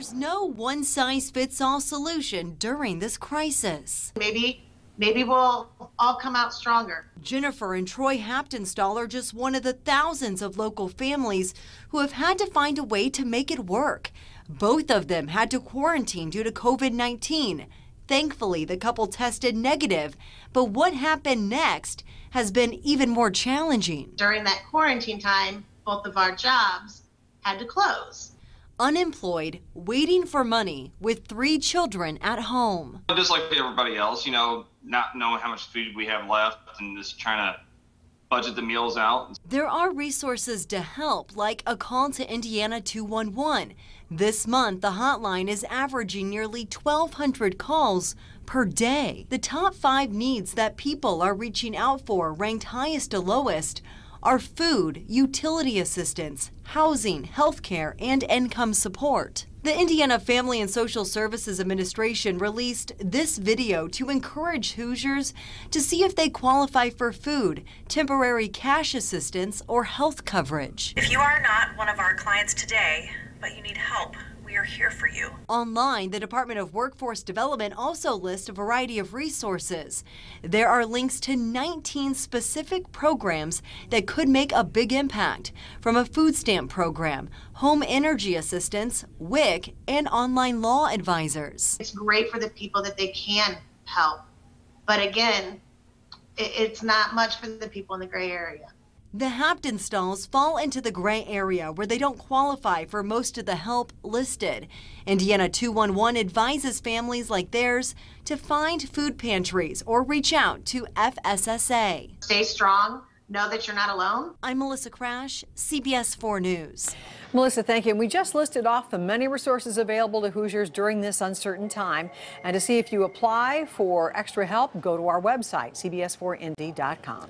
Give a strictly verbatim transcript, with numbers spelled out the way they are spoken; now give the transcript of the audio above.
there's no one-size-fits-all solution during this crisis. Maybe, maybe we'll all come out stronger. Jennifer and Troy Haptonstall are just one of the thousands of local families who have had to find a way to make it work. Both of them had to quarantine due to COVID nineteen. Thankfully, the couple tested negative, but what happened next has been even more challenging. During that quarantine time, both of our jobs had to close. Unemployed, waiting for money, with three children at home. Just like everybody else, you know, not knowing how much food we have left and just trying to budget the meals out. There are resources to help, like a call to Indiana two one one. This month, the hotline is averaging nearly twelve hundred calls per day. The top five needs that people are reaching out for, ranked highest to lowest, are food, utility assistance, housing, health care, and income support. The Indiana Family and Social Services Administration released this video to encourage Hoosiers to see if they qualify for food, temporary cash assistance, or health coverage. If you are not one of our clients today, but you need help, we are here for you. Online, the Department of Workforce Development also lists a variety of resources. There are links to nineteen specific programs that could make a big impact, from a food stamp program, home energy assistance, W I C, and online law advisors. It's great for the people that they can help, but again, it's not much for the people in the gray area. The Haptonstalls fall into the gray area where they don't qualify for most of the help listed. Indiana two one one advises families like theirs to find food pantries or reach out to F S S A. Stay strong. Know that you're not alone. I'm Melissa Crash, C B S four News. Melissa, thank you. And we just listed off the many resources available to Hoosiers during this uncertain time. And to see if you apply for extra help, go to our website, C B S four Indy dot com.